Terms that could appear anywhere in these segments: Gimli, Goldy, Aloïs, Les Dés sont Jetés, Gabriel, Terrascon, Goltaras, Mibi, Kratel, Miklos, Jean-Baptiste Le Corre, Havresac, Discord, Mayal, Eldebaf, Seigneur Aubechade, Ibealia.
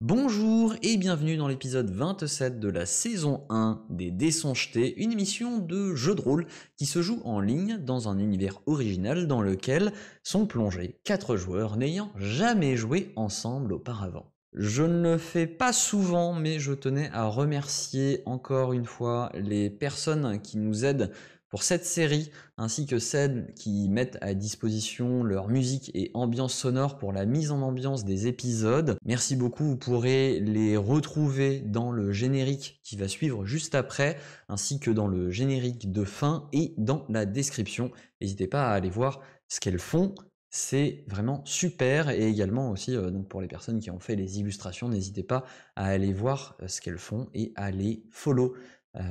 Bonjour et bienvenue dans l'épisode 27 de la saison 1 des Dés sont jetés, une émission de jeu de rôle qui se joue en ligne dans un univers original dans lequel sont plongés 4 joueurs n'ayant jamais joué ensemble auparavant. Je ne le fais pas souvent, mais je tenais à remercier encore une fois les personnes qui nous aident pour cette série, ainsi que celles qui mettent à disposition leur musique et ambiance sonore pour la mise en ambiance des épisodes. Merci beaucoup, vous pourrez les retrouver dans le générique qui va suivre juste après, ainsi que dans le générique de fin et dans la description. N'hésitez pas à aller voir ce qu'elles font, c'est vraiment super. Et également aussi, donc pour les personnes qui ont fait les illustrations, n'hésitez pas à aller voir ce qu'elles font et à les follow.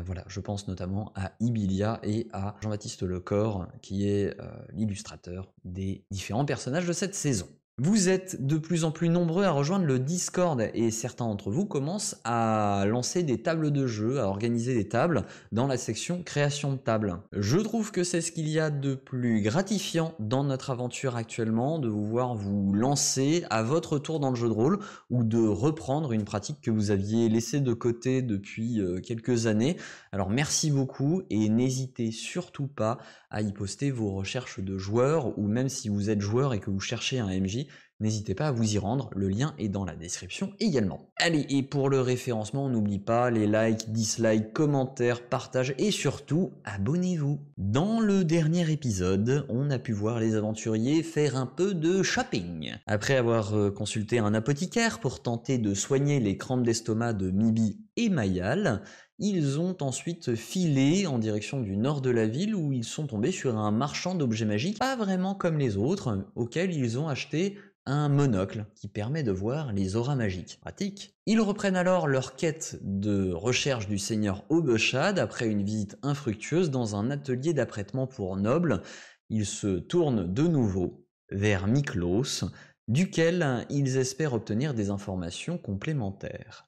Voilà, je pense notamment à Ibealia et à Jean-Baptiste Le Corre, qui est l'illustrateur des différents personnages de cette saison. Vous êtes de plus en plus nombreux à rejoindre le Discord et certains d'entre vous commencent à lancer des tables de jeu, à organiser des tables dans la section création de tables. Je trouve que c'est ce qu'il y a de plus gratifiant dans notre aventure actuellement, de vous voir vous lancer à votre tour dans le jeu de rôle ou de reprendre une pratique que vous aviez laissée de côté depuis quelques années. Alors merci beaucoup et n'hésitez surtout pas à y poster vos recherches de joueurs, ou même si vous êtes joueur et que vous cherchez un MJ, n'hésitez pas à vous y rendre, le lien est dans la description également. Allez, et pour le référencement, on n'oublie pas les likes, dislikes, commentaires, partages et surtout, abonnez-vous. Dans le dernier épisode, on a pu voir les aventuriers faire un peu de shopping. Après avoir consulté un apothicaire pour tenter de soigner les crampes d'estomac de Mibi et Mayal, ils ont ensuite filé en direction du nord de la ville où ils sont tombés sur un marchand d'objets magiques pas vraiment comme les autres, auquel ils ont acheté un monocle qui permet de voir les auras magiques. Pratique. Ils reprennent alors leur quête de recherche du seigneur Aubechade après une visite infructueuse dans un atelier d'apprêtement pour nobles. Ils se tournent de nouveau vers Miklos, duquel ils espèrent obtenir des informations complémentaires.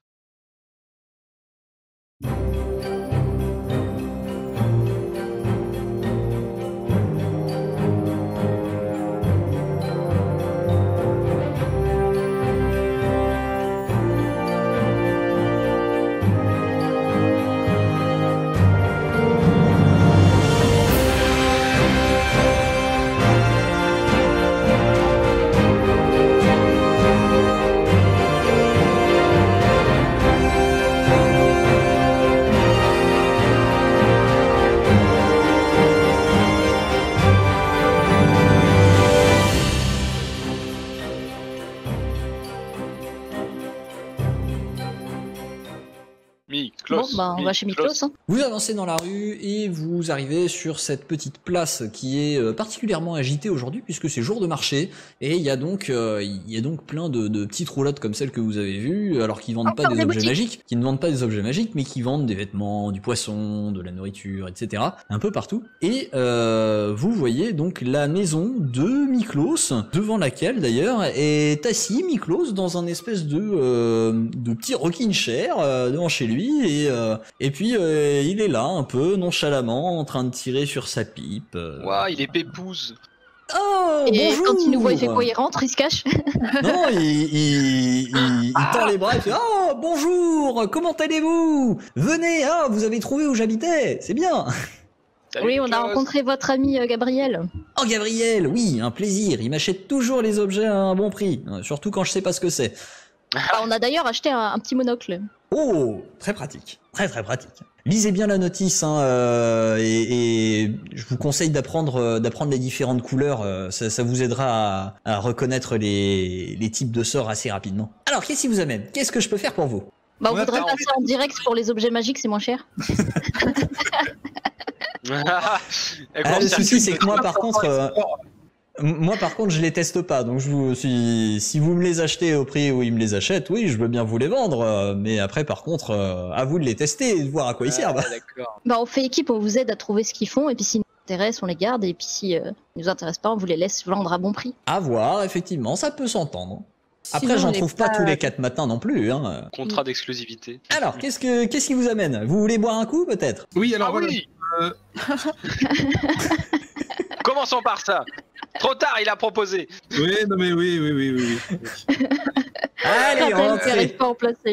Miklos, bon, bah, on va chez Miklos. Hein. Vous avancez dans la rue et vous arrivez sur cette petite place qui est particulièrement agitée aujourd'hui puisque c'est jour de marché et il y a donc plein de petites roulottes comme celles que vous avez vues, alors qu'ils vendent pas des objets magiques, qui ne vendent pas des objets magiques, mais qui vendent des vêtements, du poisson, de la nourriture, etc. Un peu partout. Et vous voyez donc la maison de Miklos, devant laquelle d'ailleurs est assis Miklos dans un espèce de petit rocking chair devant chez lui. Et puis il est là un peu nonchalamment en train de tirer sur sa pipe. Waouh, il est pépouze. Oh, et bonjour. Quand il nous voit, il fait quoi? Il rentre, il se cache? Non, il tend les bras et fait « Oh, bonjour, comment allez-vous? Venez, ah, vous avez trouvé où j'habitais, c'est bien !» Salut, oui, on a rencontré votre ami Gabriel. Oh Gabriel, oui, un plaisir, il m'achète toujours les objets à un bon prix, surtout quand je sais pas ce que c'est. Ah, on a d'ailleurs acheté un petit monocle. Oh, très pratique, très très pratique. Lisez bien la notice, hein, et je vous conseille d'apprendre les différentes couleurs, ça vous aidera à reconnaître les types de sorts assez rapidement. Alors, qu'est-ce qui vous amène? Qu'est-ce que je peux faire pour vous? Bah, on voudrait passer en direct pour les objets magiques, c'est moins cher. Le souci, c'est que moi, par contre... Moi par contre je les teste pas, donc si vous me les achetez au prix où ils me les achètent, oui je veux bien vous les vendre, mais après par contre à vous de les tester et de voir à quoi ils servent. Bah on fait équipe, on vous aide à trouver ce qu'ils font et puis s'ils nous intéressent on les garde et puis si ils nous intéressent pas on vous les laisse vendre à bon prix. À voir, effectivement, ça peut s'entendre. Après j'en trouve pas tous les 4 matins non plus. Hein. Contrat d'exclusivité. Alors qu'est-ce qui vous amène? Vous voulez boire un coup peut-être? Oui alors oui. Commençons par ça. Trop tard, il a proposé. Oui, non mais oui. Allez, rentrez.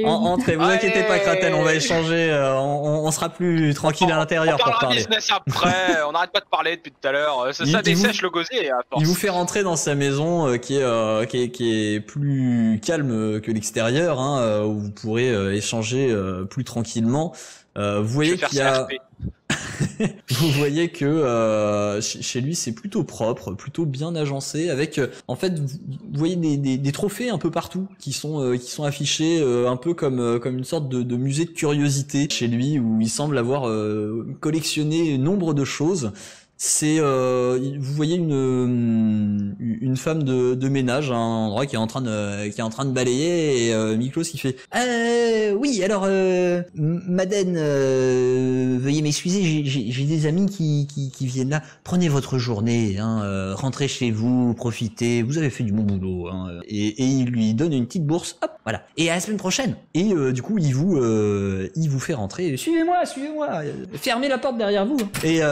Entrez, vous inquiétez pas, Kratel, on va échanger, on sera plus tranquille à l'intérieur pour parler. Business après, on n'arrête pas de parler depuis tout à l'heure. Ça dessèche le gosier. Il vous fait rentrer dans sa maison qui est plus calme que l'extérieur, hein, où vous pourrez échanger plus tranquillement. Vous voyez qu'il y a... Vous voyez que chez lui c'est plutôt propre, plutôt bien agencé, avec en fait vous voyez des trophées un peu partout qui sont affichés un peu comme une sorte de musée de curiosité chez lui, où il semble avoir collectionné nombre de choses. C'est vous voyez une femme de ménage, un endroit qui est en train de balayer, et Miklos qui fait oui, alors madame, veuillez m'excuser, j'ai des amis qui viennent là. Prenez votre journée, hein, rentrez chez vous, profitez, vous avez fait du bon boulot, hein. Et il lui donne une petite bourse, hop, voilà, et à la semaine prochaine. Et du coup il vous fait rentrer. Suivez-moi, fermez la porte derrière vous, et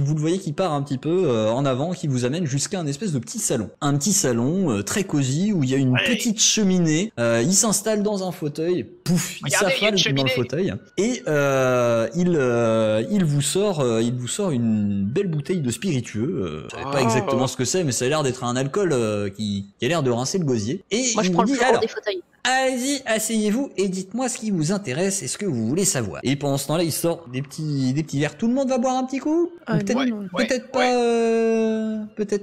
vous le voyez qui part un petit peu en avant, qui vous amène jusqu'à un espèce de petit salon. Un petit salon très cosy, où il y a une petite cheminée. Il s'installe dans un fauteuil, pouf, il s'affale dans le fauteuil, et il vous sort une belle bouteille de spiritueux. Je savais pas exactement ce que c'est, mais ça a l'air d'être un alcool qui a l'air de rincer le gosier. Et moi, je prends le fleur des fauteuils. Allez-y, asseyez-vous et dites-moi ce qui vous intéresse et ce que vous voulez savoir. Et pendant ce temps-là, il sort des petits verres. Tout le monde va boire un petit coup? Peut-être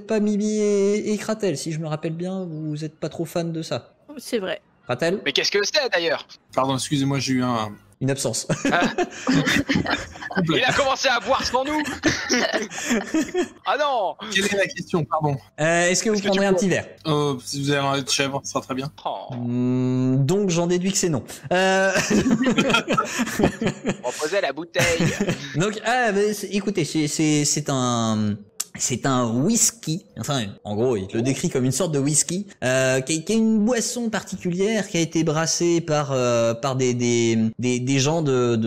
pas Mibi et Kratel, si je me rappelle bien, vous êtes pas trop fan de ça. C'est vrai. Kratel? Mais qu'est-ce que c'est d'ailleurs? Pardon, excusez-moi, j'ai eu une absence. Il a commencé à boire sans nous. Ah non. Quelle est la question, pardon? Est-ce que vous prendrez un petit verre? Si vous avez un lait de chèvre, ça sera très bien. Donc j'en déduis que c'est non. On posait la bouteille. Donc écoutez, c'est un whisky, enfin en gros il le décrit comme une sorte de whisky qui est une boisson particulière qui a été brassée par des gens de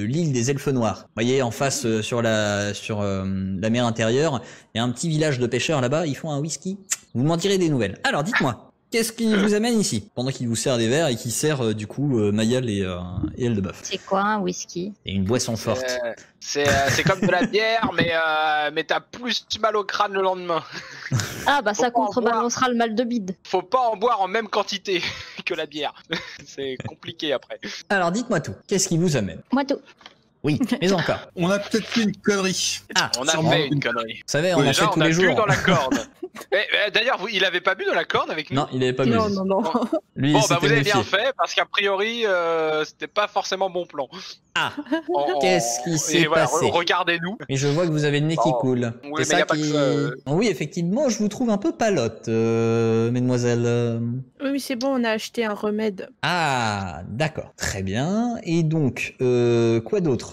l'île des Elfes Noirs. Vous voyez en face sur la mer intérieure, il y a un petit village de pêcheurs là-bas, ils font un whisky. Vous m'en direz des nouvelles. Alors dites-moi, qu'est-ce qui vous amène ici? Pendant qu'il vous sert des verres et qu'il sert du coup Mayal et Eldebaf. C'est quoi un whisky? Et une boisson forte. C'est comme de la bière, mais t'as plus mal au crâne le lendemain. Ah bah ça contrebalancera le mal de bide. Faut pas en boire en même quantité que la bière. C'est compliqué après. Alors dites-moi tout. Qu'est-ce qui vous amène? Moi tout. Oui, mais encore. On a peut-être fait une connerie. Ah, on a fait une connerie. Vous savez, on a fait tous les jours. On a bu dans la corde. D'ailleurs, il avait pas bu dans la corde avec nous? Non, il avait pas bu. Non. Lui, bon, bah vous avez bien fait, parce qu'a priori, c'était pas forcément bon plan. Ah, qu'est-ce qui s'est passé? Regardez-nous. Mais je vois que vous avez le nez qui coule. Oui, mais y a pas que... Oui, effectivement, je vous trouve un peu palote, mesdemoiselles. Oui, mais c'est bon, on a acheté un remède. Ah, d'accord. Très bien. Et donc, quoi d'autre?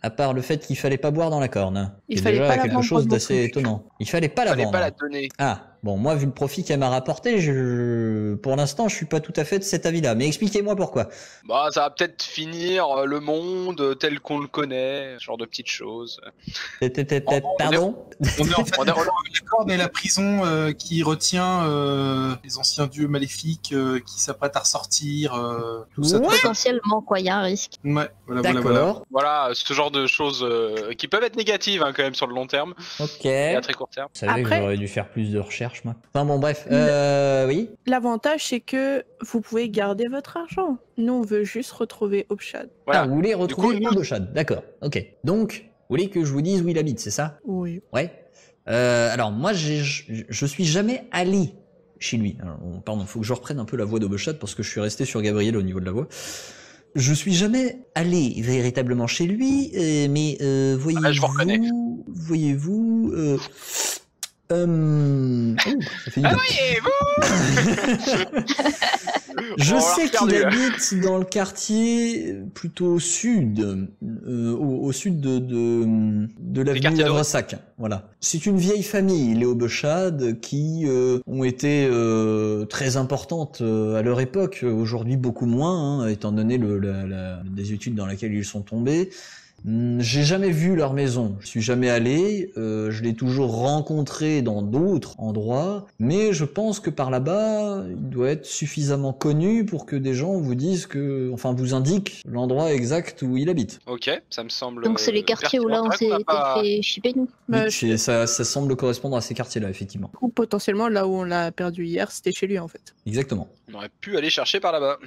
À part le fait qu'il fallait pas boire dans la corne. Il fallait déjà pas quelque chose d'assez étonnant. Il fallait pas la vendre. Il fallait pas la donner. Ah, bon, moi, vu le profit qu'elle m'a rapporté, pour l'instant, je suis pas tout à fait de cet avis-là. Mais expliquez-moi pourquoi. Bah, ça va peut-être finir le monde tel qu'on le connaît, ce genre de petites choses. Pardon? On est en fait entre la corne et la prison qui retient les anciens dieux maléfiques qui s'apprêtent à ressortir. Tout ça. Potentiellement, quoi, il y a un risque. Ouais, voilà. Voilà, ce genre de choses qui peuvent être négatives hein, quand même sur le long terme. Ok. Et à très court terme. Vous savez que j'aurais dû faire plus de recherches, moi. Enfin bon, bref. Oui. L'avantage, c'est que vous pouvez garder votre argent. Nous, on veut juste retrouver Aubechade. Voilà. Ah, vous voulez retrouver Aubechade. D'accord. Ok. Donc, vous voulez que je vous dise où il habite, c'est ça? Oui. Ouais. Alors, moi, je suis jamais allé chez lui. Alors, pardon, faut que je reprenne un peu la voix d'Aubechade parce que je suis resté sur Gabriel au niveau de la voix. Je suis jamais allé véritablement chez lui, mais voyez-vous, je sais qu'il habite dans le quartier plutôt sud, au sud de l'avenue Havresac. Voilà. C'est une vieille famille, les Aubechade, qui ont été très importantes à leur époque. Aujourd'hui, beaucoup moins, hein, étant donné les études dans lesquelles ils sont tombés. J'ai jamais vu leur maison, je suis jamais allé, je l'ai toujours rencontré dans d'autres endroits, mais je pense que par là-bas, il doit être suffisamment connu pour que des gens vous disent que, enfin, vous indiquent l'endroit exact où il habite. Ok, ça me semble. Donc c'est les quartiers où là on s'est fait chipper nous. Ça semble correspondre à ces quartiers-là, effectivement. Ou potentiellement là où on l'a perdu hier, c'était chez lui en fait. Exactement. On aurait pu aller chercher par là-bas.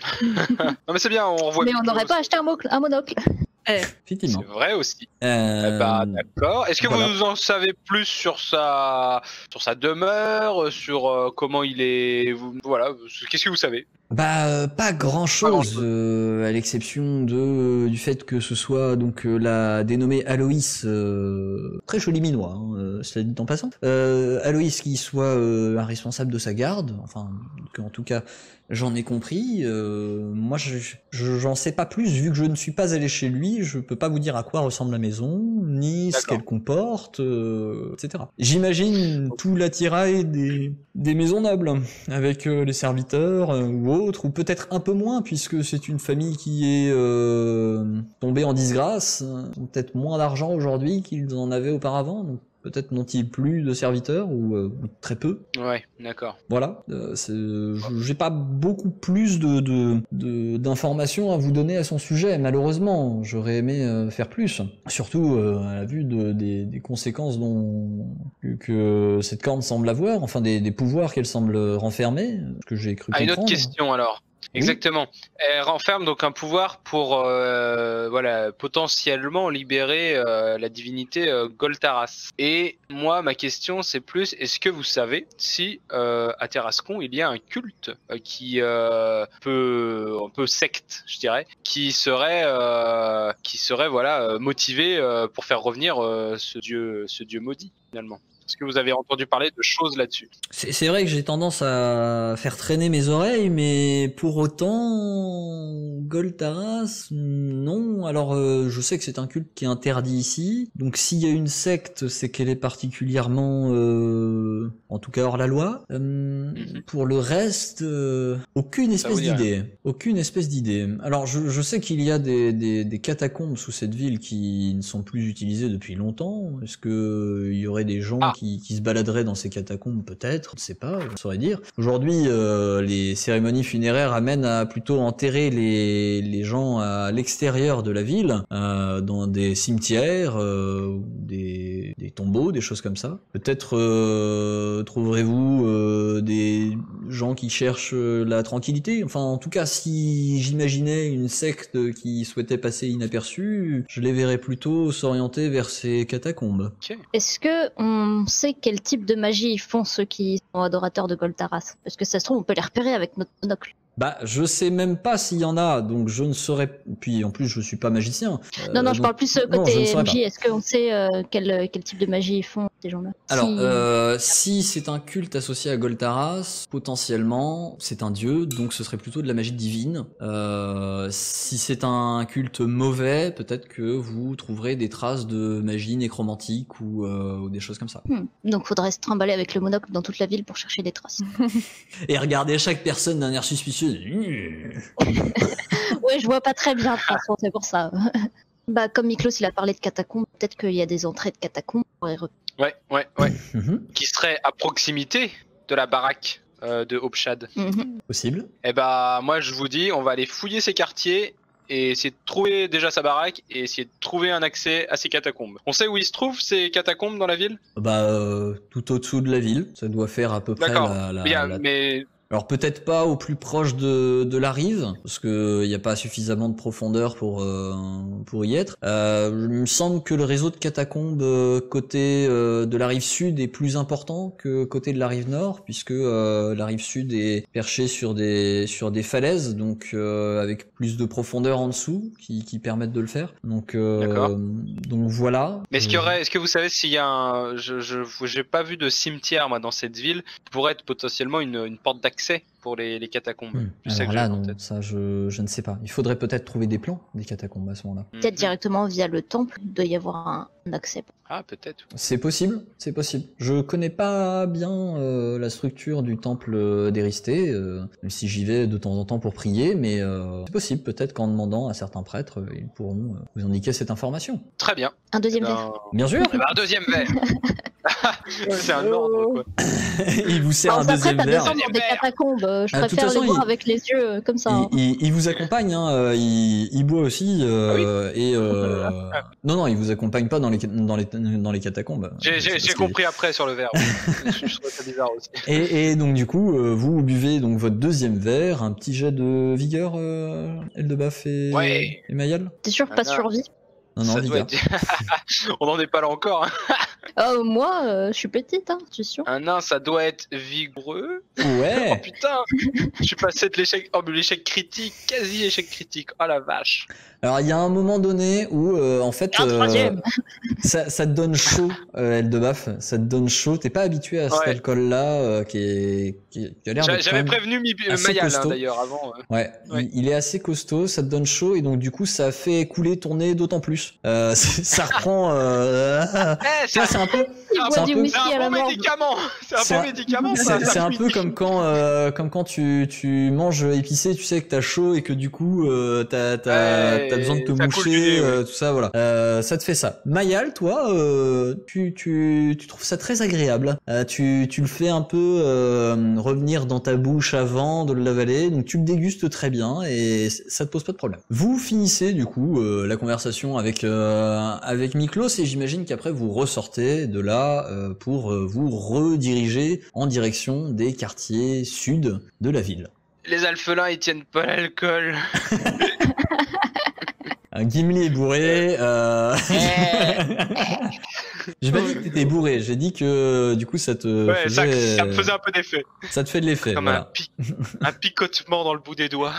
Non mais c'est bien, on revoit. Mais on n'aurait pas acheté un monocle. C'est vrai aussi. Bah, d'accord. Est-ce que vous en savez plus sur sa demeure, sur comment il est, voilà, qu'est-ce que vous savez? Bah, pas grand-chose, à l'exception du fait que ce soit donc la dénommée Aloïs, très joli minois, hein, cela dit en passant, Aloïs qui soit un responsable de sa garde, enfin, qu'en tout cas, j'en ai compris. Moi, j'en sais pas plus, vu que je ne suis pas allé chez lui, je peux pas vous dire à quoi ressemble la maison, ni ce qu'elle comporte, etc. J'imagine tout l'attirail des maisons nobles, avec les serviteurs ou autres. Ou peut-être un peu moins, puisque c'est une famille qui est tombée en disgrâce. Ils ont peut-être moins d'argent aujourd'hui qu'ils en avaient auparavant, donc peut-être n'ont-ils plus de serviteurs, ou très peu. Ouais, d'accord. Voilà, j'ai pas beaucoup plus d'informations à vous donner à son sujet, malheureusement. J'aurais aimé faire plus, surtout à la vue des conséquences que cette corne semble avoir, enfin des pouvoirs qu'elle semble renfermer, ce que j'ai cru comprendre. Une autre question alors. Exactement. Oui. Elle renferme donc un pouvoir pour voilà, potentiellement libérer la divinité Goltaras. Et moi, ma question, c'est plus, est-ce que vous savez si à Terrascon, il y a un culte qui un peu secte, je dirais, qui serait voilà, motivé pour faire revenir ce dieu maudit, finalement? Est-ce que vous avez entendu parler de choses là-dessus? C'est vrai que j'ai tendance à faire traîner mes oreilles, mais pour autant, Goltaras, non. Alors, je sais que c'est un culte qui est interdit ici, donc s'il y a une secte, c'est qu'elle est particulièrement, en tout cas hors la loi. Pour le reste, aucune espèce d'idée. Aucune espèce d'idée. Alors, je sais qu'il y a des catacombes sous cette ville qui ne sont plus utilisées depuis longtemps. Est-ce qu'il y aurait des gens qui se baladeraient dans ces catacombes, peut-être, je sais pas, je saurais dire. Aujourd'hui, les cérémonies funéraires amènent à plutôt enterrer les gens à l'extérieur de la ville, dans des cimetières, des tombeaux, des choses comme ça. Peut-être trouverez-vous des gens qui cherchent la tranquillité. Enfin, en tout cas, si j'imaginais une secte qui souhaitait passer inaperçue, je les verrais plutôt s'orienter vers ces catacombes. Okay. Est-ce que on sait quel type de magie font ceux qui sont adorateurs de Goltaras? Parce que ça se trouve, on peut les repérer avec notre monocle. Bah, je sais même pas s'il y en a, donc je ne saurais. Puis en plus, je suis pas magicien. Non, je parle plus côté magie. Est-ce qu'on sait quel type de magie ils font, ces gens-là? Alors, si c'est un culte associé à Goltaras, potentiellement, c'est un dieu, donc ce serait plutôt de la magie divine. Si c'est un culte mauvais, peut-être que vous trouverez des traces de magie nécromantique ou des choses comme ça. Donc, faudrait se trimballer avec le monocle dans toute la ville pour chercher des traces. Et regarder chaque personne d'un air suspicieux. Ouais, je vois pas très bien, c'est pour ça. Bah, comme Miklos il a parlé de catacombes, peut-être qu'il y a des entrées de catacombes. Ouais. Qui seraient à proximité de la baraque de Aubechade. Possible. Et bah, moi je vous dis, on va aller fouiller ces quartiers et essayer de trouver déjà sa baraque et essayer de trouver un accès à ces catacombes. On sait où ils se trouvent, ces catacombes, dans la ville? Bah, tout au-dessous de la ville. Ça doit faire à peu près la... Alors peut-être pas au plus proche de la rive, parce que il y a pas suffisamment de profondeur pour y être. Il me semble que le réseau de catacombes côté de la rive sud est plus important que côté de la rive nord, puisque la rive sud est perchée sur des falaises, donc avec plus de profondeur en dessous qui permettent de le faire. Donc voilà. Mais est-ce que vous savez s'il y a un... j'ai pas vu de cimetière moi dans cette ville, qui pourrait être potentiellement une porte d'accès pour les catacombes. Alors là, non, ça je ne sais pas. Il faudrait peut-être trouver des plans des catacombes à ce moment-là. Peut-être directement via le temple, il doit y avoir un accès. Ah, peut-être. C'est possible, c'est possible. Je connais pas bien la structure du temple d'Éristé, même si j'y vais de temps en temps pour prier, mais c'est possible, peut-être qu'en demandant à certains prêtres, ils pourront vous indiquer cette information. Très bien. Un deuxième verre. Bien sûr. Eh ben, un deuxième verre. C'est un ordre, quoi. Il vous sert un deuxième verre. Après, t'as descendu des catacombes. Je préfère les voir avec les yeux comme ça. Il vous accompagne, hein. Il boit aussi. Non, non, il vous accompagne pas dans les catacombes. J'ai compris après sur le verre. Je trouvais ça bizarre aussi. Et donc du coup, vous buvez donc votre deuxième verre. Un petit jet de vigueur, Eldebaf et Mayal. T'es sûr, pas survie? Non, non, vigueur. On n'en est pas là encore. Oh, moi, je suis petite, hein, tu es sûr? Un nain, ça doit être vigoureux. Ouais. Oh putain, je suis passé de l'échec, oh, l'échec critique, quasi échec critique. Oh la vache. Alors, il y a un moment donné où, en fait, ça te donne chaud, Eldebaf. Ça te donne chaud. T'es pas habitué à cet alcool-là, qui a l'air. J'avais prévenu Mayal, hein, d'ailleurs, avant. Ouais. Il est assez costaud. Ça te donne chaud et donc du coup, ça fait couler ton nez d'autant plus. Ça reprend. C'est un peu médicament. C'est un peu médicament. C'est un peu comme quand tu manges épicé, tu sais que t'as chaud et que du coup t'as besoin de te boucher, tout ça, voilà. Ça te fait ça. Mayal, toi, tu trouves ça très agréable. Tu le fais un peu revenir dans ta bouche avant de l'avaler, donc tu le dégustes très bien et ça te pose pas de problème. Vous finissez du coup la conversation avec Miklos et j'imagine qu'après vous ressortez de là pour vous rediriger en direction des quartiers sud de la ville. Les alphelins, ils tiennent pas l'alcool. Gimli est bourré. J'ai pas dit que t'étais bourré, j'ai dit que du coup ça te faisait... ça me faisait un peu d'effet. Ça te fait de l'effet, comme voilà. Un picotement dans le bout des doigts.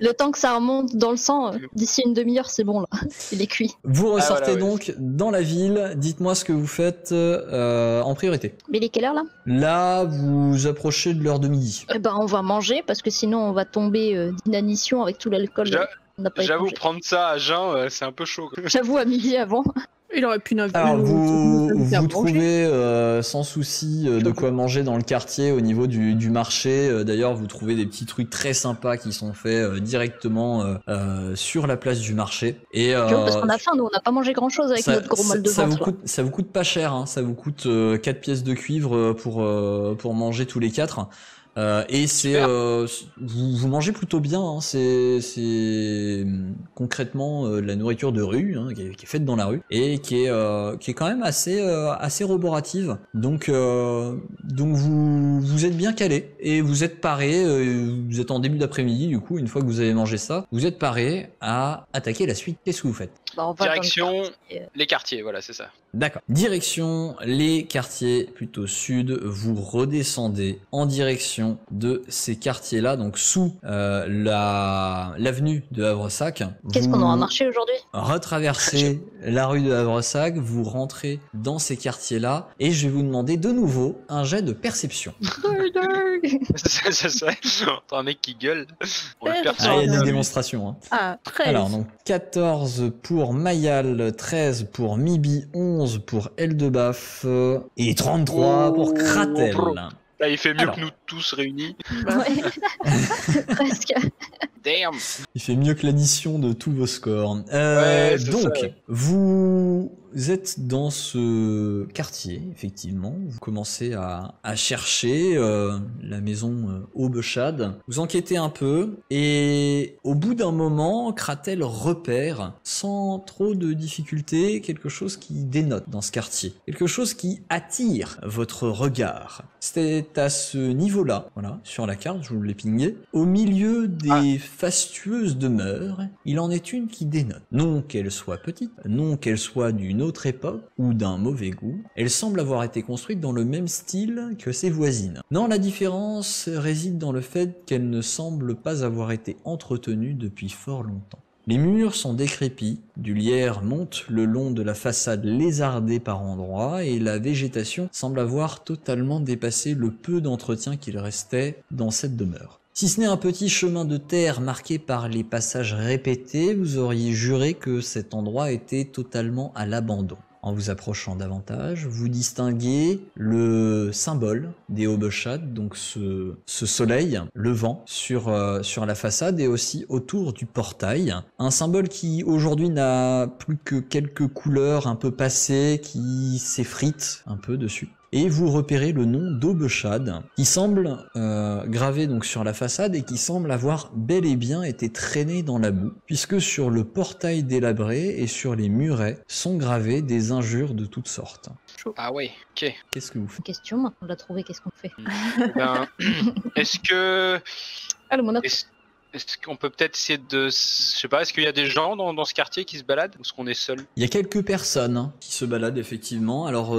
Le temps que ça remonte dans le sang, d'ici une demi-heure c'est bon là, il est cuit. Vous ressortez donc dans la ville, dites-moi ce que vous faites en priorité. Mais il est quelle heure là? Là, vous approchez de l'heure de midi. Eh ben on va manger parce que sinon on va tomber d'inanition avec tout l'alcool. J'avoue, prendre ça à jeun, c'est un peu chaud. J'avoue, à midi avant... Il aurait pu n'inviter. Alors vous trouvez sans souci de quoi manger dans le quartier au niveau du marché. D'ailleurs, vous trouvez des petits trucs très sympas qui sont faits directement sur la place du marché. Et parce qu'on a faim, nous on n'a pas mangé grand chose avec notre gros mal de ventre. Ça vous coûte pas cher, hein. Ça vous coûte 4 pièces de cuivre pour manger tous les 4. Et c'est vous mangez plutôt bien, hein. C'est concrètement de la nourriture de rue, hein, qui est faite dans la rue et qui est quand même assez roborative. Donc vous êtes bien calé et vous êtes paré. Vous êtes en début d'après-midi, du coup, une fois que vous avez mangé ça, vous êtes paré à attaquer la suite. Qu'est-ce que vous faites? Direction les quartiers, voilà, c'est ça. D'accord. Direction les quartiers plutôt sud. Vous redescendez en direction de ces quartiers-là, donc sous l'avenue de Havresac. Qu'est-ce qu'on aura marché aujourd'hui? Retraversez la rue de Havresac, vous rentrez dans ces quartiers-là, et je vais vous demander de nouveau un jet de perception. T'as un mec qui gueule. Il y a des démonstrations. Hein. Ah, 13. Alors, donc 14 pour Mayal, 13 pour Mibi, 11 pour Eldebaf, et 33 pour Kratel. Là, il fait mieux que nous tous réunis. Ouais, presque. Damn. Il fait mieux que l'addition de tous vos scores. Donc, vous êtes dans ce quartier, effectivement. Vous commencez à chercher la maison Aubechade. Vous enquêtez un peu et au bout d'un moment, Kratel repère sans trop de difficulté quelque chose qui dénote dans ce quartier. Quelque chose qui attire votre regard. C'est à ce niveau-là, voilà, sur la carte, je vous l'ai pingé. Au milieu des fastueuses demeures, il en est une qui dénote. Non qu'elle soit petite, non qu'elle soit d'une autre époque ou d'un mauvais goût, elle semble avoir été construite dans le même style que ses voisines. Non, la différence réside dans le fait qu'elle ne semble pas avoir été entretenue depuis fort longtemps. Les murs sont décrépits, du lierre monte le long de la façade lézardée par endroits et la végétation semble avoir totalement dépassé le peu d'entretien qu'il restait dans cette demeure. Si ce n'est un petit chemin de terre marqué par les passages répétés, vous auriez juré que cet endroit était totalement à l'abandon. En vous approchant davantage, vous distinguez le symbole des Aubechades, donc ce soleil, le vent, sur la façade et aussi autour du portail. Un symbole qui aujourd'hui n'a plus que quelques couleurs un peu passées, qui s'effritent un peu dessus. Et vous repérez le nom d'Aubechade, qui semble gravé donc sur la façade et qui semble avoir bel et bien été traîné dans la boue, puisque sur le portail délabré et sur les murets sont gravées des injures de toutes sortes. Ah ouais, ok. Qu'est-ce que vous faites? Question, maintenant on l'a trouvé, qu'est-ce qu'on fait? Ben, est-ce qu'on peut peut-être essayer de... Je sais pas, est-ce qu'il y a des gens dans ce quartier qui se baladent ou est-ce qu'on est seul? Il y a quelques personnes qui se baladent effectivement. Alors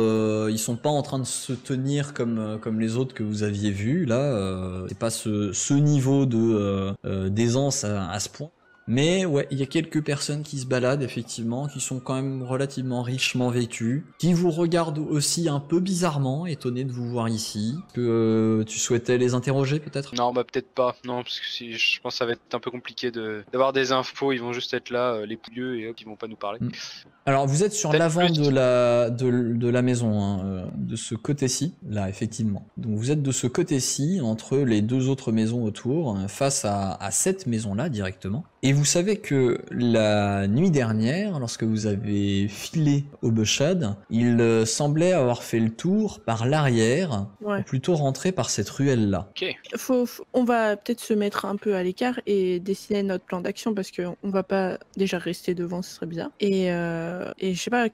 ils sont pas en train de se tenir comme les autres que vous aviez vus. Là, c'est pas ce niveau d'aisance à ce point. Mais ouais, il y a quelques personnes qui se baladent effectivement, qui sont quand même relativement richement vêtues, qui vous regardent aussi un peu bizarrement, étonnés de vous voir ici. Que tu souhaitais les interroger peut-être? Non, bah peut-être pas, non, parce que si, je pense que ça va être un peu compliqué d'avoir des infos, ils vont juste être là, les pouilleux, et hop, ils vont pas nous parler. Alors vous êtes sur l'avant de la maison, hein, de ce côté-ci, là effectivement. Donc vous êtes de ce côté-ci, entre les deux autres maisons autour, face à cette maison-là directement. Et vous savez que la nuit dernière, lorsque vous avez filé Aubechade, il semblait avoir fait le tour par l'arrière, ouais, ou plutôt rentré par cette ruelle-là. Okay. On va peut-être se mettre un peu à l'écart et dessiner notre plan d'action, parce qu'on va pas déjà rester devant, ce serait bizarre. Et je sais pas,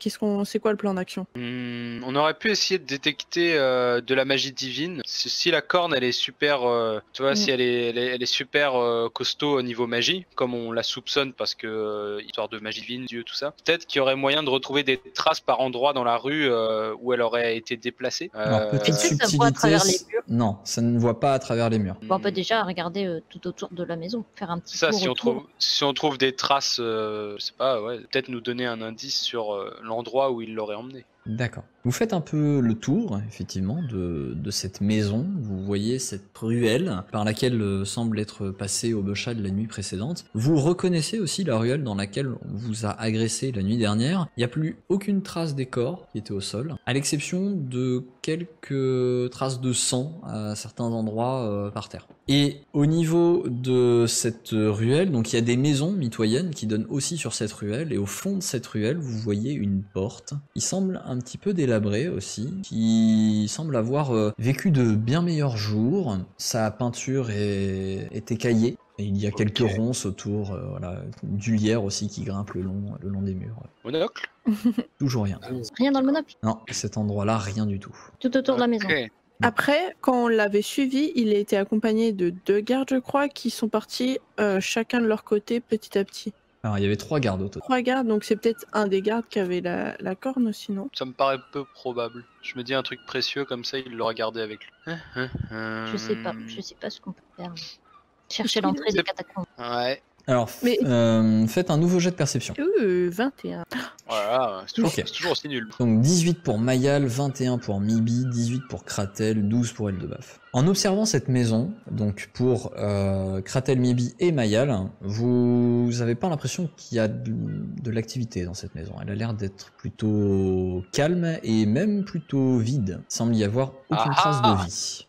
c'est quoi le plan d'action? On aurait pu essayer de détecter de la magie divine. Si la corne, elle est super, tu vois, si elle est super costaud au niveau magie, comme on la soupçonne parce que histoire de magie divine, dieu, tout ça. Peut-être qu'il y aurait moyen de retrouver des traces par endroits dans la rue où elle aurait été déplacée. Alors, est-ce que ça voit à travers les murs? Non, ça ne voit pas à travers les murs. Bon, on peut déjà regarder tout autour de la maison, faire un petit tour. Ça, si on trouve des traces, je sais pas, ouais, peut-être nous donner un indice sur l'endroit où il l'aurait emmené. D'accord. Vous faites un peu le tour, effectivement, de cette maison. Vous voyez cette ruelle par laquelle semble être passé Aubechade la nuit précédente. Vous reconnaissez aussi la ruelle dans laquelle on vous a agressé la nuit dernière. Il n'y a plus aucune trace des corps qui étaient au sol, à l'exception de quelques traces de sang à certains endroits par terre. Et au niveau de cette ruelle, donc il y a des maisons mitoyennes qui donnent aussi sur cette ruelle, et au fond de cette ruelle, vous voyez une porte. Il semble un petit peu délabré aussi, qui semble avoir vécu de bien meilleurs jours. Sa peinture est écaillée. Et il y a quelques ronces autour, voilà, du lierre aussi qui grimpe le long des murs. Monocle? Toujours rien. Rien dans le monocle? Non, cet endroit-là, rien du tout. Tout autour de la maison. Après, quand on l'avait suivi, il a été accompagné de 2 gardes, je crois, qui sont partis chacun de leur côté petit à petit. Alors, il y avait 3 gardes au total. 3 gardes, donc c'est peut-être un des gardes qui avait la corne aussi, non? Ça me paraît peu probable. Je me dis un truc précieux comme ça, il l'aura gardé avec lui. Je sais pas ce qu'on peut faire. Chercher l'entrée des catacombes. Ouais. Alors, mais... faites un nouveau jet de perception. 21. Voilà, c'est toujours aussi nul. Donc 18 pour Mayal, 21 pour Mibi, 18 pour Kratel, 12 pour Eldebaf. En observant cette maison, donc pour Kratel, Mibi et Mayal, vous n'avez pas l'impression qu'il y a de l'activité dans cette maison. Elle a l'air d'être plutôt calme et même plutôt vide. Il semble y avoir aucune trace de vie.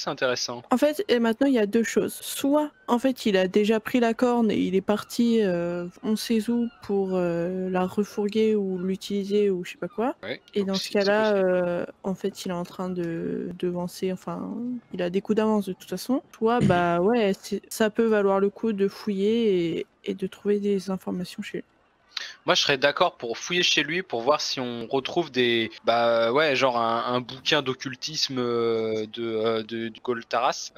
C'est intéressant. En fait, et maintenant il y a 2 choses. Soit, en fait, il a déjà pris la corne et il est parti, on sait où, pour la refourguer ou l'utiliser ou je sais pas quoi. Ouais, et dans ce cas-là, en fait, il est en train de devancer. Enfin, il a des coups d'avance de toute façon. Soit, bah ouais, ça peut valoir le coup de fouiller et de trouver des informations chez lui. Moi, je serais d'accord pour fouiller chez lui pour voir si on retrouve des, bah ouais, genre un bouquin d'occultisme de Goltaras,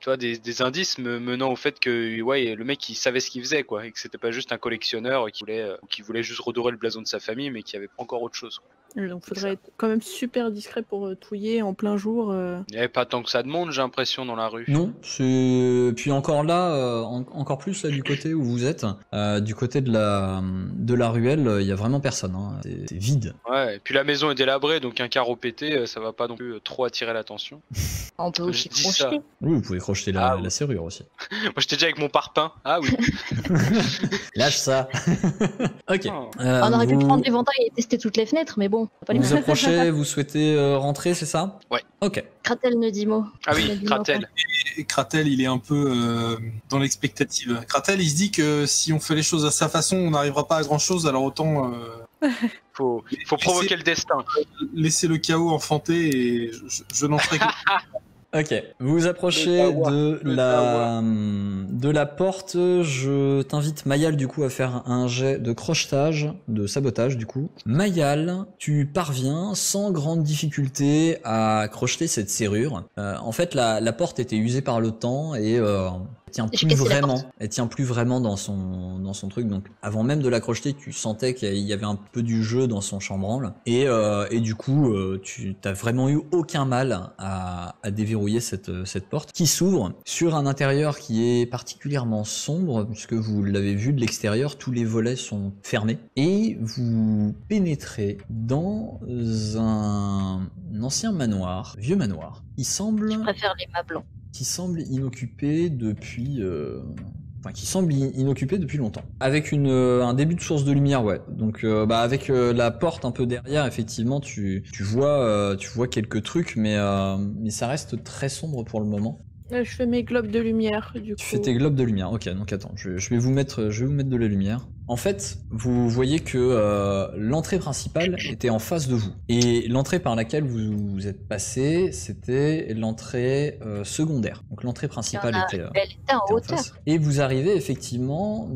tu vois, des indices menant au fait que ouais, le mec il savait ce qu'il faisait quoi, et que c'était pas juste un collectionneur qui voulait juste redorer le blason de sa famille, mais qui avait pas encore autre chose. Donc faudrait être quand même super discret pour touiller en plein jour. Il n'y avait pas tant que ça de monde, j'ai l'impression, dans la rue. Non, c'est... Puis encore là, encore plus là, du côté où vous êtes, du côté de la ruelle, il n'y a vraiment personne, hein. C'est vide. Ouais, et puis la maison est délabrée, donc un carreau pété, ça va pas non plus trop attirer l'attention. On peut aussi crocheter. Oui, vous pouvez crocheter la serrure aussi. Moi j'étais déjà avec mon parpaing, ah oui. Lâche ça. Ok. Oh. On aurait pu prendre l'éventail et tester toutes les fenêtres, mais bon. Vous approchez, vous souhaitez rentrer, c'est ça? Ouais. Ok. Kratel ne dit mot. Ah oui, Kratel. Kratel, il est un peu dans l'expectative. Kratel, il se dit que si on fait les choses à sa façon, on n'arrivera pas à grand-chose, alors autant... Faut provoquer le destin. Laisser le chaos enfanter et je n'en ferai que... Ok, vous vous approchez de la porte. Je t'invite, Mayal, du coup, à faire un jet de crochetage, de sabotage, du coup. Mayal, tu parviens sans grande difficulté à crocheter cette serrure. En fait, la porte était usée par le temps et... Elle tient plus vraiment dans son truc, donc avant même de l'accrocher, tu sentais qu'il y avait un peu du jeu dans son chambranle et du coup tu t'as vraiment eu aucun mal à déverrouiller cette porte qui s'ouvre sur un intérieur qui est particulièrement sombre puisque vous l'avez vu de l'extérieur, tous les volets sont fermés et vous pénétrez dans un ancien manoir, vieux manoir. Il semble... Je préfère les mâts blancs. Qui semble inoccupé depuis longtemps. Avec un début de source de lumière, ouais. Donc, avec la porte un peu derrière, effectivement, tu vois quelques trucs, mais ça reste très sombre pour le moment. Je fais mes globes de lumière, du coup. Tu fais tes globes de lumière, ok. Donc attends, je vais vous mettre de la lumière. En fait, vous voyez que l'entrée principale était en face de vous. Et l'entrée par laquelle vous êtes passé, c'était l'entrée secondaire. Donc l'entrée principale était en hauteur. Et vous arrivez effectivement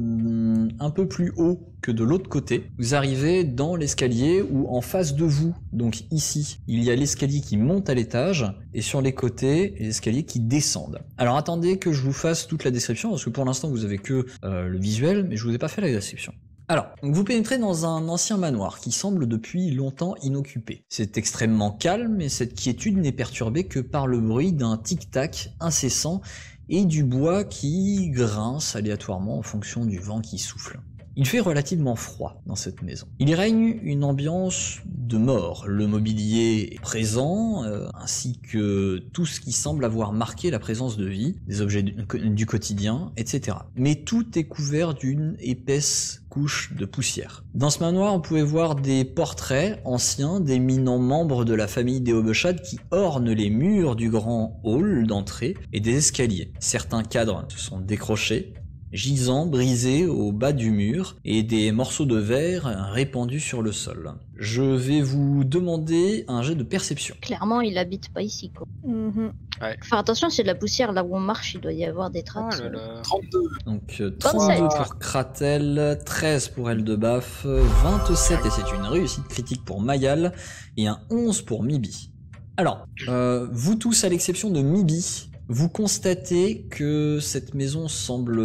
un peu plus haut que de l'autre côté. Vous arrivez dans l'escalier où en face de vous, donc ici, il y a l'escalier qui monte à l'étage et sur les côtés, les escaliers qui descendent. Alors attendez que je vous fasse toute la description parce que pour l'instant, vous avez que le visuel, mais je vous ai pas fait la description. Alors, vous pénétrez dans un ancien manoir qui semble depuis longtemps inoccupé. C'est extrêmement calme et cette quiétude n'est perturbée que par le bruit d'un tic-tac incessant et du bois qui grince aléatoirement en fonction du vent qui souffle. Il fait relativement froid dans cette maison. Il règne une ambiance de mort. Le mobilier est présent, ainsi que tout ce qui semble avoir marqué la présence de vie, des objets du quotidien, etc. Mais tout est couvert d'une épaisse couche de poussière. Dans ce manoir, on pouvait voir des portraits anciens d'éminents membres de la famille des Aubechade qui ornent les murs du grand hall d'entrée et des escaliers. Certains cadres se sont décrochés, gisant, brisé au bas du mur, et des morceaux de verre répandus sur le sol. Je vais vous demander un jet de perception. Clairement, il habite pas ici, quoi. Mm-hmm. Ouais. Faire attention, c'est de la poussière, là où on marche, il doit y avoir des traces. Oh là là. 32. Donc 32 pour Kratel, 13 pour Eldebaf, 27, et c'est une réussite critique pour Mayal, et un 11 pour Mibi. Alors, vous tous, à l'exception de Mibi, vous constatez que cette maison semble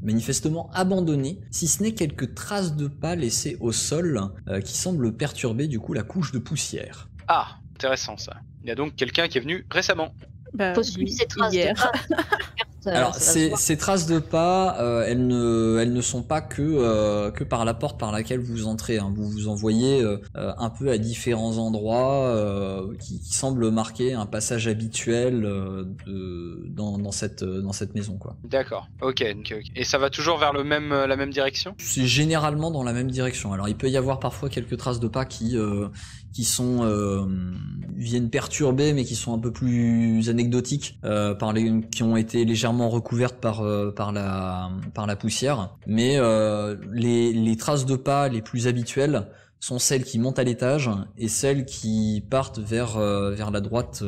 manifestement abandonnée, si ce n'est quelques traces de pas laissées au sol qui semblent perturber du coup la couche de poussière. Ah, intéressant ça. Il y a donc quelqu'un qui est venu récemment. Bah, faut suivre ces traces hier. De pas. Alors ces traces de pas, elles ne sont pas que par la porte par laquelle vous entrez. Hein. Vous vous envoyez un peu à différents endroits qui semblent marquer un passage habituel dans cette maison, quoi. D'accord. Okay. Et ça va toujours vers la même direction? C'est généralement dans la même direction. Alors il peut y avoir parfois quelques traces de pas qui viennent perturber, mais qui sont un peu plus anecdotiques, qui ont été légèrement recouvertes par la poussière. Mais les traces de pas les plus habituelles sont celles qui montent à l'étage et celles qui partent vers la droite,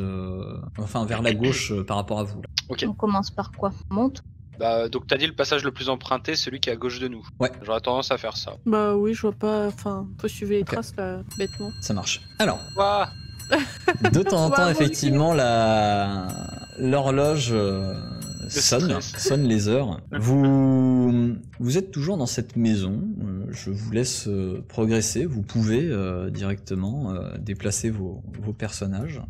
enfin vers la gauche par rapport à vous. Là. Okay. On commence par quoi? On monte? Bah, donc t'as dit le passage le plus emprunté, celui qui est à gauche de nous. Ouais. J'aurais tendance à faire ça. Bah oui, je vois pas. Enfin, faut suivre les traces là, bêtement. Ça marche. Alors. Ouah. De temps en temps, effectivement, l'horloge sonne les heures. Vous êtes toujours dans cette maison. Je vous laisse progresser. Vous pouvez directement déplacer vos personnages.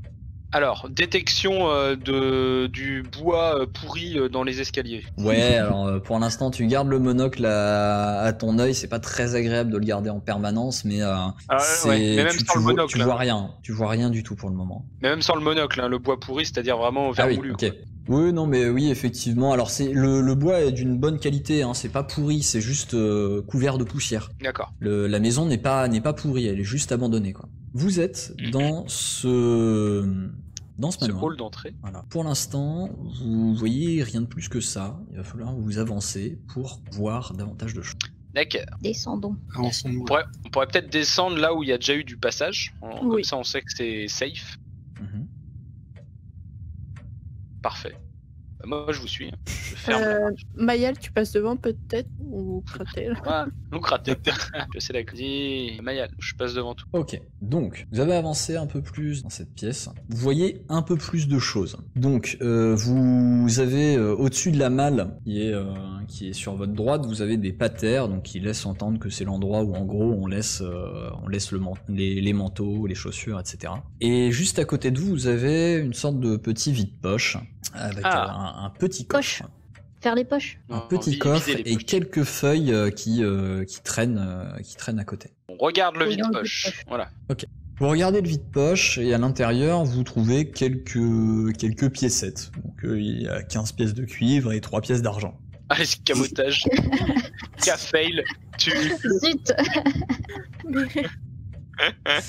Alors, détection du bois pourri dans les escaliers. Ouais, alors pour l'instant, tu gardes le monocle à ton œil. C'est pas très agréable de le garder en permanence, mais, mais même sans le monocle, tu vois rien. Tu vois rien du tout pour le moment. Mais même sans le monocle, hein, le bois pourri, c'est-à-dire vraiment vermoulu. Ah oui, ok. Oui, non, mais oui, effectivement. Alors, c'est le bois est d'une bonne qualité. Hein, c'est pas pourri, c'est juste couvert de poussière. D'accord. La maison n'est pas pourrie, elle est juste abandonnée, quoi. Vous êtes dans ce manoir. Hall d'entrée. Voilà. Pour l'instant, vous voyez rien de plus que ça. Il va falloir vous avancer pour voir davantage de choses. D'accord. Descendons. On pourrait peut-être descendre là où il y a déjà eu du passage. Oui. Comme ça, on sait que c'est safe. Parfait. Bah, moi, je vous suis. Je ferme. Mayal, tu passes devant peut-être ou Kratel. Ou Kratel. Je sais d'accord. Mayal, je passe devant tout. Ok. Donc, vous avez avancé un peu plus dans cette pièce. Vous voyez un peu plus de choses. Donc, vous avez au-dessus de la malle qui est sur votre droite, vous avez des patères, donc qui laissent entendre que c'est l'endroit où en gros on laisse les manteaux, les chaussures, etc. Et juste à côté de vous avez une sorte de petit vide-poche avec un petit coffre. Faire les poches. Un petit coffre et quelques feuilles qui traînent à côté. On regarde le vide-poche. Voilà. Ok. Vous regardez le vide-poche et à l'intérieur vous trouvez quelques piécettes. Donc il y a 15 pièces de cuivre et 3 pièces d'argent. Ah, escamotage. K-fail. Zut.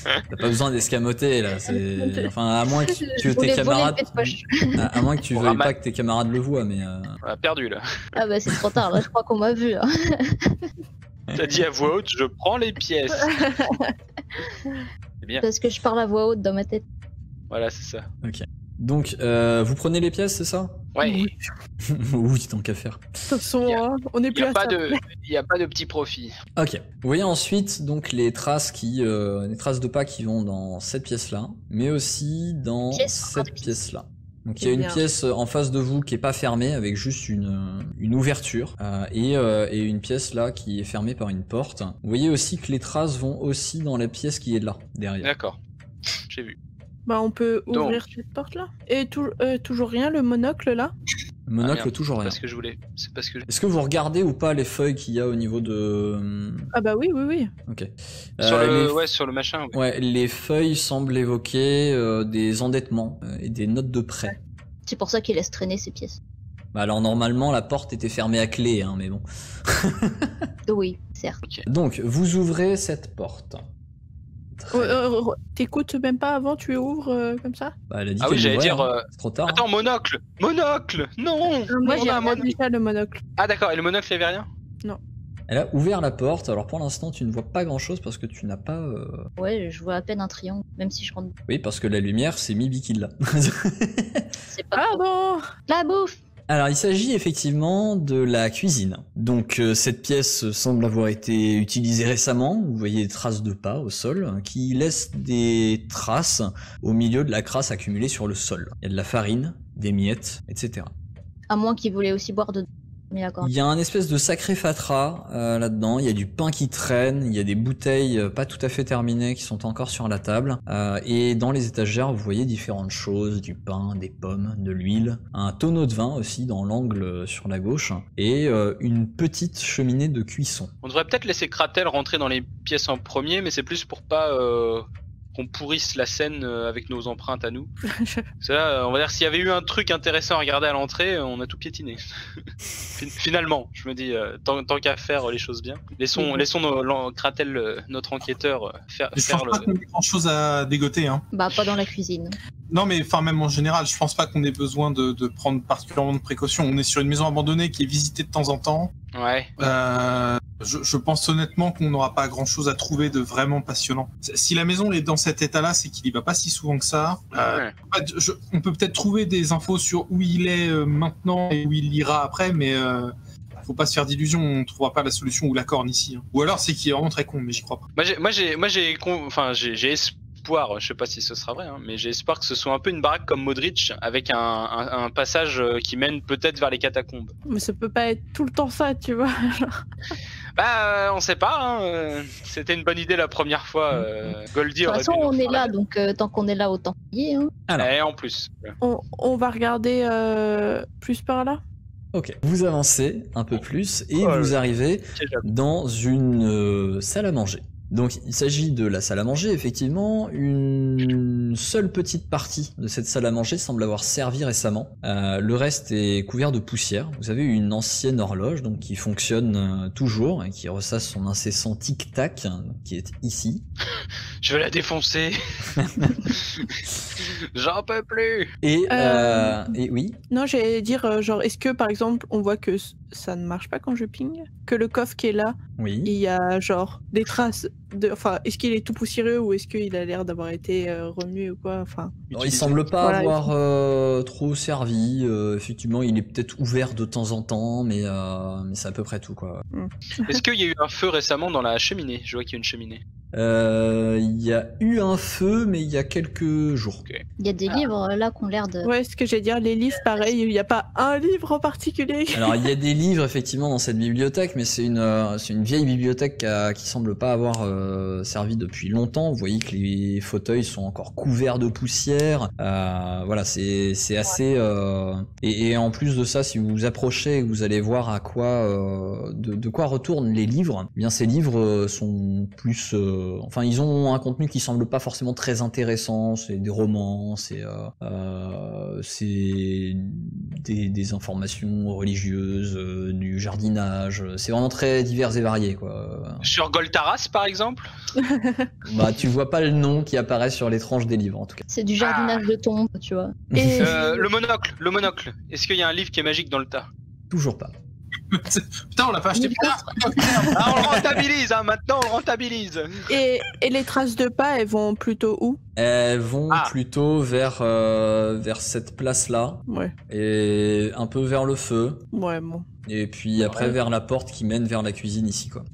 T'as pas besoin d'escamoter là, c'est... Enfin, à moins que tes camarades... À moins que tu veuilles pas que tes camarades le voient, mais... On a perdu là. Ah bah c'est trop tard, là je crois qu'on m'a vu. Hein. T'as dit à voix haute, je prends les pièces. C'est bien. Parce que je parle à voix haute dans ma tête. Voilà, c'est ça. Ok. Donc, vous prenez les pièces, c'est ça? Ouais. Oui, tant qu'à faire. De toute façon, on n'est plus à ça. Il n'y a pas de petit profit. Ok. Vous voyez ensuite donc les traces de pas qui vont dans cette pièce-là, mais aussi dans cette pièce-là. Donc il y a une pièce en face de vous qui est pas fermée avec juste une ouverture et une pièce là qui est fermée par une porte. Vous voyez aussi que les traces vont aussi dans la pièce qui est là derrière. D'accord. J'ai vu. Bah on peut ouvrir cette porte là. Et toujours rien, le monocle là. Le monocle, toujours rien. C'est pas ce que je voulais. Est-ce que vous regardez ou pas les feuilles qu'il y a au niveau de... Ah bah oui. Ok. Sur sur le machin. Ouais, les feuilles semblent évoquer des endettements et des notes de prêt. Ouais. C'est pour ça qu'ils laissent traîner ces pièces. Bah alors normalement la porte était fermée à clé, hein, mais bon. Oui, certes. Okay. Donc vous ouvrez cette porte. T'écoutes même pas avant, tu ouvres comme ça? Bah, elle a dit j'allais dire. C'est trop tard. Attends, monocle! Monocle! Non! Moi j'ai déjà le monocle. Ah d'accord, et le monocle il avait rien? Non. Elle a ouvert la porte, alors pour l'instant tu ne vois pas grand chose parce que tu n'as pas. Ouais, je vois à peine un triangle, même si je rentre. Oui, parce que la lumière c'est Mibi qui l'a. C'est pas. Ah bon! La bouffe! Alors il s'agit effectivement de la cuisine. Donc cette pièce semble avoir été utilisée récemment. Vous voyez des traces de pas au sol qui laissent des traces au milieu de la crasse accumulée sur le sol. Il y a de la farine, des miettes, etc. À moins qu'ils voulaient aussi boire de... Il y a un espèce de sacré fatras là-dedans, il y a du pain qui traîne, il y a des bouteilles pas tout à fait terminées qui sont encore sur la table, et dans les étagères vous voyez différentes choses, du pain, des pommes, de l'huile, un tonneau de vin aussi dans l'angle sur la gauche, et une petite cheminée de cuisson. On devrait peut-être laisser Kratel rentrer dans les pièces en premier, mais c'est plus pour pas... qu'on pourrisse la scène avec nos empreintes à nous. Ça, on va dire, s'il y avait eu un truc intéressant à regarder à l'entrée, on a tout piétiné. Finalement, je me dis, tant qu'à faire les choses bien. Laissons Kratel, notre enquêteur, faire le... Je pense pas qu'on ait grand-chose à dégoter. Hein. Bah, pas dans la cuisine. Non, mais enfin, même en général, je pense pas qu'on ait besoin de prendre particulièrement de précautions. On est sur une maison abandonnée qui est visitée de temps en temps. Ouais. Je pense honnêtement qu'on n'aura pas grand-chose à trouver de vraiment passionnant. Si la maison est dans cet état-là, c'est qu'il n'y va pas si souvent que ça. Ouais. On peut peut-être trouver des infos sur où il est maintenant et où il ira après, mais faut pas se faire d'illusions, on ne trouvera pas la solution ou la corne ici. Hein. Ou alors c'est qu'il est vraiment très con, mais j'y crois pas. Moi j'ai espoir, je sais pas si ce sera vrai, hein, mais j'ai espoir que ce soit un peu une baraque comme Modric, avec un passage qui mène peut-être vers les catacombes. Mais ça peut pas être tout le temps ça, tu vois. Bah, on sait pas, hein. C'était une bonne idée la première fois. Goldie aurait pu. De toute façon, on est là, donc tant qu'on est là, autant payer. Hein. Alors, et en plus. On va regarder plus par là. Ok. Vous avancez un peu plus et vous arrivez dans une salle à manger. Donc il s'agit de la salle à manger, effectivement, une seule petite partie de cette salle à manger semble avoir servi récemment. Le reste est couvert de poussière. Vous avez une ancienne horloge donc qui fonctionne toujours et qui ressasse son incessant tic-tac qui est ici. Je vais la défoncer. J'en peux plus. Et oui. Non, j'allais dire genre est-ce que par exemple on voit que ça ne marche pas quand je ping, que le coffre qui est là, oui. Il y a genre des traces. Enfin, est-ce qu'il est tout poussiéreux ou est-ce qu'il a l'air d'avoir été remué ou quoi, enfin, non, il semble pas avoir trop servi. Effectivement, il est peut-être ouvert de temps en temps, mais c'est à peu près tout quoi. Est-ce qu'il y a eu un feu récemment dans la cheminée? Je vois qu'il y a une cheminée. Il y a eu un feu, mais il y a quelques jours. Okay. Il y a des livres là qui ont l'air de. Ouais, ce que j'allais dire, les livres, pareil, il n'y a pas un livre en particulier. Alors il y a des livres effectivement dans cette bibliothèque, mais c'est une vieille bibliothèque qui semble pas avoir servi depuis longtemps. Vous voyez que les fauteuils sont encore couverts de poussière. Voilà, c'est assez. Et en plus de ça, si vous vous approchez, vous allez voir à quoi de quoi retournent les livres. Eh bien, ces livres sont plus enfin, ils ont un contenu qui semble pas forcément très intéressant. C'est des romans, c'est des informations religieuses, du jardinage. C'est vraiment très divers et varié, quoi. Sur Goltaras, par exemple. Bah, tu vois pas le nom qui apparaît sur les tranches des livres, en tout cas. C'est du jardinage de tombe, tu vois. Et... le monocle. Est-ce qu'il y a un livre qui est magique dans le tas? Toujours pas. Putain, on l'a pas acheté plus tard. Ah, on le rentabilise, hein, maintenant on le rentabilise. Et les traces de pas, elles vont plutôt où? Elles vont plutôt vers cette place-là. Ouais. Et un peu vers le feu. Ouais, bon. Et puis après vers la porte qui mène vers la cuisine ici, quoi.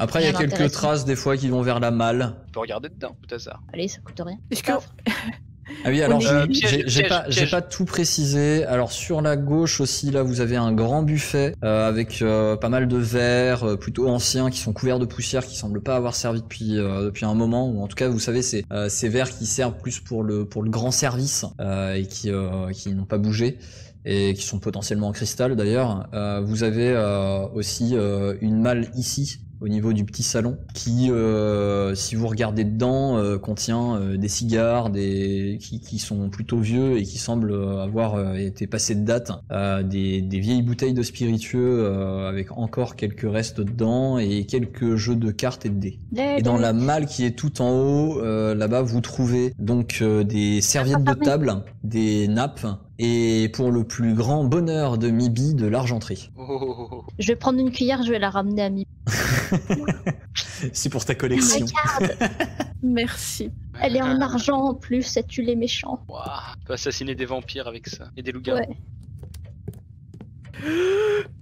Après, il y a quelques traces des fois qui vont vers la malle. On peut regarder dedans, tout à ça. Allez, ça coûte rien. Est-ce que... Ah oui, alors j'ai pas tout précisé. Alors sur la gauche aussi, là vous avez un grand buffet avec pas mal de verres plutôt anciens qui sont couverts de poussière, qui semblent pas avoir servi depuis un moment, ou en tout cas vous savez c'est ces verres qui servent plus pour le grand service et qui n'ont pas bougé. Et qui sont potentiellement en cristal d'ailleurs. Vous avez aussi une malle ici, au niveau du petit salon, qui, si vous regardez dedans, contient des cigares, qui sont plutôt vieux et qui semblent avoir été passés de date, des vieilles bouteilles de spiritueux avec encore quelques restes dedans et quelques jeux de cartes et de dés. Et dans la malle qui est tout en haut, là-bas, vous trouvez donc des serviettes de table, des nappes, et pour le plus grand bonheur de Mibi, de l'argenterie. Oh. Je vais prendre une cuillère, je vais la ramener à Mibi. C'est pour ta collection. Regarde. Merci. Elle est en argent en plus, ça tue les méchants. Wow. On peut assassiner des vampires avec ça, et des loups-garous. Ouais.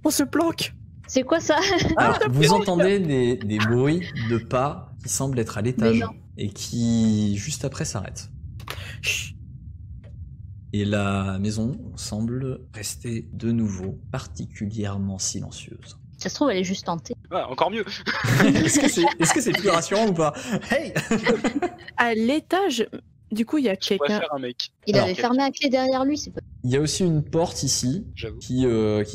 On se planque. C'est quoi ça? Alors, vous entendez des bruits de pas qui semblent être à l'étage, et qui, juste après, s'arrêtent. Et la maison semble rester de nouveau particulièrement silencieuse. Ça se trouve, elle est juste tentée. Ouais, encore mieux. Est-ce que c'est plus rassurant ou pas? Hey. À l'étage, du coup, il y a quelqu'un. Il avait fermé à clé derrière lui, c'est pas... Il y a aussi une porte ici qui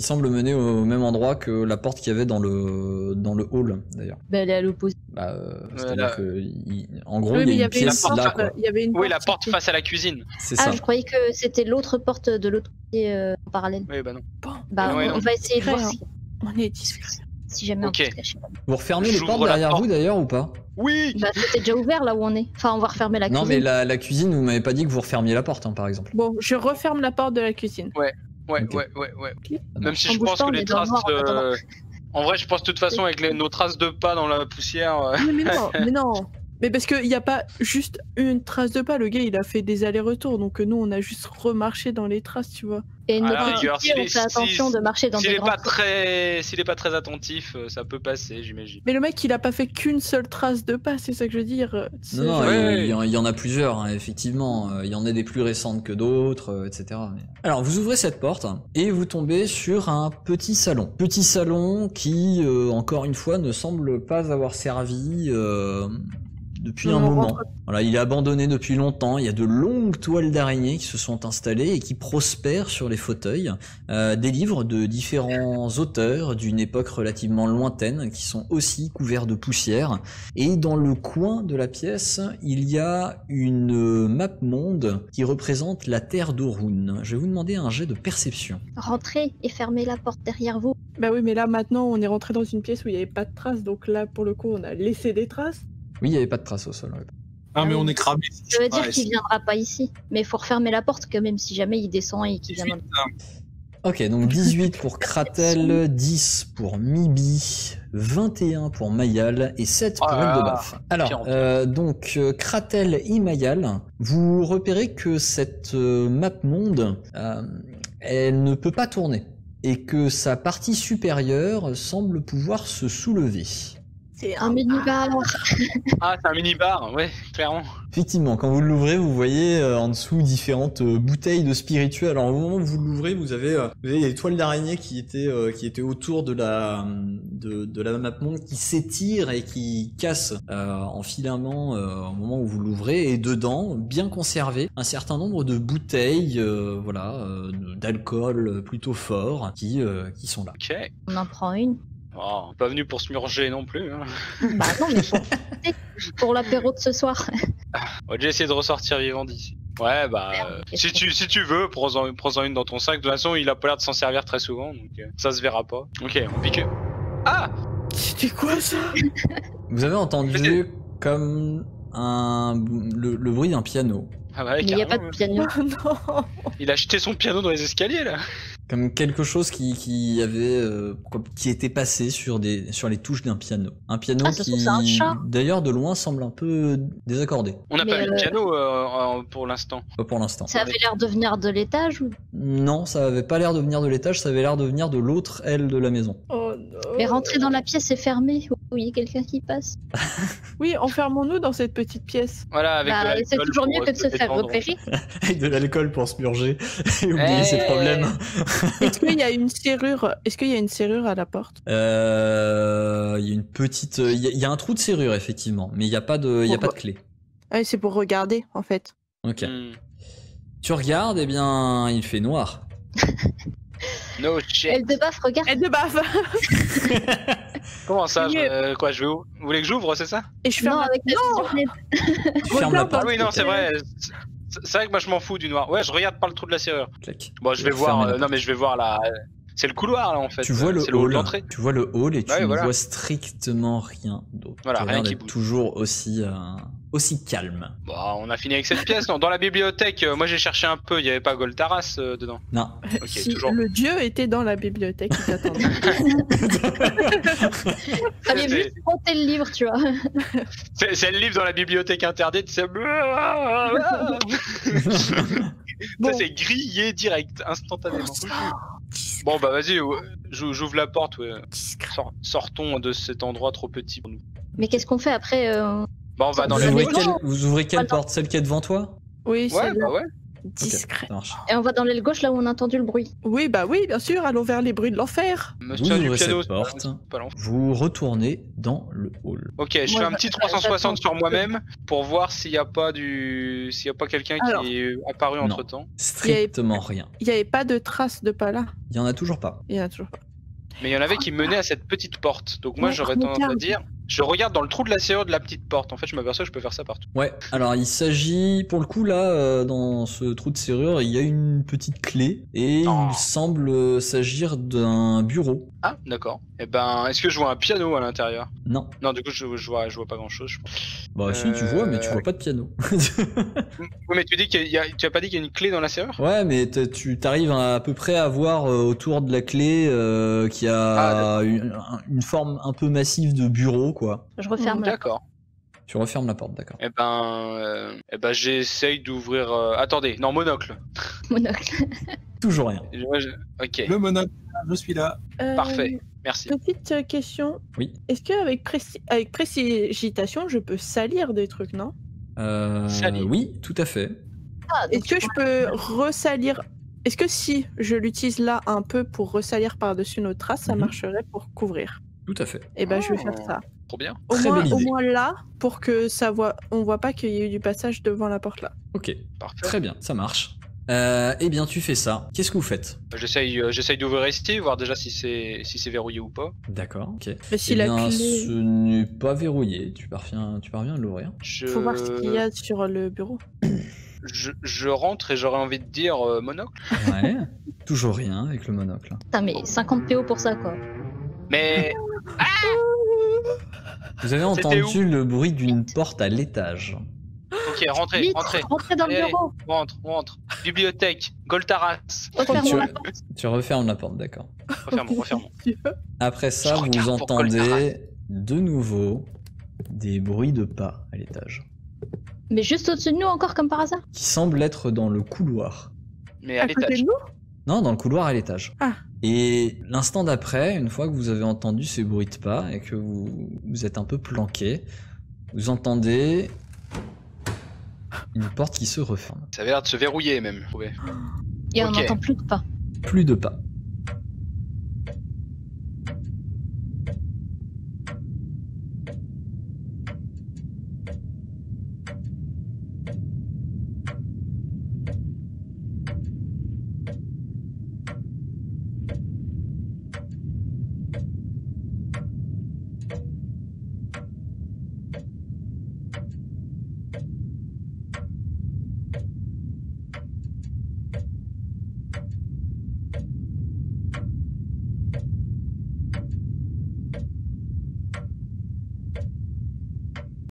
semble mener au même endroit que la porte qu'il y avait dans le hall d'ailleurs. Bah, elle est à l'opposé. Bah, c'est-à-dire en gros il y a une pièce là. Oui, la porte face à la cuisine. C'est ça. Je croyais que c'était l'autre porte de l'autre côté en parallèle. Oui, bah non. Bah, on va essayer de voir si on est discret. Si jamais on se cache. Vous refermez les portes derrière vous d'ailleurs ou pas? Oui. Bah, c'était déjà ouvert là où on est. Enfin, on va refermer la cuisine. Non, mais la cuisine, vous m'avez pas dit que vous refermiez la porte, hein, par exemple. Bon, je referme la porte de la cuisine. Ouais. Ouais, okay. ouais. Okay. Même si je pense que les traces... En vrai, je pense de toute façon, avec nos traces de pas dans la poussière... Mais non. Mais parce qu'il n'y a pas juste une trace de pas, le gars il a fait des allers-retours, donc nous on a juste remarché dans les traces, tu vois. Et nous s'il n'est pas très attentif, ça peut passer, j'imagine. Mais le mec il a pas fait qu'une seule trace de pas, c'est ça que je veux dire. Non, il y en a plusieurs, hein, effectivement. Il y en a des plus récentes que d'autres, etc. Alors vous ouvrez cette porte et vous tombez sur un petit salon. Petit salon qui, encore une fois, ne semble pas avoir servi... depuis un moment. Voilà, il est abandonné depuis longtemps, il y a de longues toiles d'araignée qui se sont installées et qui prospèrent sur les fauteuils. Des livres de différents auteurs d'une époque relativement lointaine qui sont aussi couverts de poussière. Et dans le coin de la pièce, il y a une map monde qui représente la terre d'Orun. Je vais vous demander un jet de perception. Rentrez et fermez la porte derrière vous. Bah oui, mais là maintenant on est rentré dans une pièce où il n'y avait pas de traces, donc là pour le coup on a laissé des traces. Oui, il n'y avait pas de traces au sol. Ouais. Ah, mais on est cramé. Je veux dire qu'il viendra pas ici. Mais il faut refermer la porte quand même si jamais il descend et qu'il vient dans le... Ok, donc 18 pour Kratel, 10 pour Mibi, 21 pour Mayal et 7 pour Eldebaf. Alors, donc Kratel et Mayal, vous repérez que cette map monde, elle ne peut pas tourner et que sa partie supérieure semble pouvoir se soulever. C'est un minibar. Ah, c'est un minibar, ouais, clairement. Effectivement, quand vous l'ouvrez, vous voyez en dessous différentes bouteilles de spiritueux. Alors au moment où vous l'ouvrez, vous avez des toiles d'araignée qui étaient autour de la map monde qui s'étire et qui casse en filaments au moment où vous l'ouvrez. Et dedans, bien conservé, un certain nombre de bouteilles, voilà, d'alcool plutôt fort, qui sont là. Ok. On en prend une. Oh, pas venu pour se murger non plus. Hein. Bah non, mais pour l'apéro de ce soir. On va déjà essayer de ressortir vivant d'ici. Ouais, bah, si tu veux, prends-en une dans ton sac. De toute façon, il a pas l'air de s'en servir très souvent, donc ça se verra pas. Ok, on pique. Ah! C'était quoi ça? Vous avez entendu comme le bruit d'un piano. Ah bah, mais il n'y a pas de piano. Non. Il a jeté son piano dans les escaliers, là. Comme quelque chose qui était passé sur les touches d'un piano. Un piano qui, d'ailleurs, de loin, semble un peu désaccordé. On n'a pas vu le piano pour l'instant. Pas pour l'instant. Ça avait l'air de venir de l'étage ou... Non, ça avait pas l'air de venir de l'étage, ça avait l'air de venir de l'autre aile de la maison. Oh, no. Mais rentrer dans la pièce et fermer, où il y a quelqu'un qui passe. Oui, enfermons-nous dans cette petite pièce. Voilà, avec c'est toujours mieux que de se faire repérer. Avec de l'alcool pour se purger et oublier ses problèmes. Est-ce qu'il y a une serrure? Est-ce qu'il y a une serrure à la porte? Il y a une petite, il y a un trou de serrure effectivement, mais il n'y a pas de, clé. Ah, c'est pour regarder en fait. Ok. Mm. Tu regardes, eh bien, il fait noir. No shit. Eldebaf, regarde. Eldebaf. Comment ça? Je vais où? Vous voulez que j'ouvre, c'est ça? Et je ferme la porte. Oui, non, c'est vrai. C'est vrai que moi je m'en fous du noir. Ouais, je regarde par le trou de la serrure. Clic. Bon, je vais voir. Non, mais je vais voir là. C'est le couloir là en fait. Tu vois le hall. D'entrée. Tu vois le hall et tu ne vois strictement rien d'autre. Voilà, rien qui bouge. Toujours aussi calme. Bon, on a fini avec cette pièce. Non, dans la bibliothèque, moi j'ai cherché un peu. Il n'y avait pas Goltaras dedans. Non. Okay, si toujours... Le dieu était dans la bibliothèque, il t'attendait. Fallait juste compter le livre, tu vois. C'est le livre dans la bibliothèque interdite. C'est ça, c'est grillé direct, instantanément. Bon bah vas-y, j'ouvre la porte, ouais. Sortons de cet endroit trop petit pour nous. Mais qu'est-ce qu'on fait après Bah on va dans les gauche. Vous ouvrez quelle porte? Celle qui est devant toi? Oui, celle-là. Ouais, bah ouais. Discret. Okay, et on va dans l'aile gauche là où on a entendu le bruit. Oui, bah oui, bien sûr, allons vers les bruits de l'enfer. Vous ouvrez cette porte, vous retournez dans le hall. Ok, je fais un petit 360 sur moi-même pour voir s'il n'y a pas quelqu'un qui est apparu entre temps. Strictement rien. Il n'y avait pas de traces de pas là. Il n'y en a toujours pas. Mais il y en avait qui menaient à cette petite porte. Donc moi j'aurais tendance à dire... Je regarde dans le trou de la serrure de la petite porte. En fait, je m'aperçois que je peux faire ça partout. Ouais, alors il s'agit, pour le coup, là, dans ce trou de serrure, il y a une petite clé. Et il semble s'agir d'un bureau. Ah, d'accord. Eh ben, est-ce que je vois un piano à l'intérieur? Non. Non, du coup, je vois pas grand-chose, je pense. Bah si, tu vois, mais tu vois pas de piano. Oui, mais tu dis qu'il y a, tu as pas dit qu'il y a une clé dans la serrure? Ouais, mais tu t'arrives à peu près à voir autour de la clé qui a une forme un peu massive de bureau, quoi. Je referme. D'accord. Tu refermes la porte, d'accord. Eh ben, j'essaye d'ouvrir... Attendez, non, monocle. Monocle. Toujours rien. Ok. Le monocle, je suis là. Parfait, merci. Petite question. Oui. Est-ce qu'avec précipitation, je peux salir des trucs, non? Salir. Oui, tout à fait. Ah, est-ce que je peux ressalir... Est-ce que si je l'utilise là un peu pour ressalir par-dessus nos traces, ça marcherait pour couvrir? Tout à fait. Eh ben, je vais faire ça. Bien. Au moins là, pour que ça on voit pas qu'il y ait eu du passage devant la porte là. Ok, parfait. Très bien, ça marche. Eh bien, tu fais ça. Qu'est-ce que vous faites? J'essaye d'ouvrir ici, voir déjà si c'est verrouillé ou pas. D'accord, ok. Mais si la clé... ce n'est pas verrouillé. Tu parviens à l'ouvrir. Faut voir ce qu'il y a sur le bureau. Je rentre et j'aurais envie de dire monocle. Ouais, toujours rien avec le monocle. Putain, mais 50 PO pour ça, quoi. Mais... Ah, vous avez entendu le bruit d'une porte à l'étage. Ok, rentrez dans le bureau. On rentre. Bibliothèque, Goltaras. Tu refermes la porte, d'accord. Refermons. Après ça, vous entendez de nouveau des bruits de pas à l'étage. Mais juste au-dessus de nous encore, comme par hasard. Qui semble être dans le couloir. Mais à l'étage. Non, dans le couloir à l'étage. Ah. Et l'instant d'après, une fois que vous avez entendu ces bruits de pas et que vous êtes un peu planqué, vous entendez une porte qui se referme. Ça a l'air de se verrouiller même. Ouais. Et on n'entend plus de pas. Plus de pas.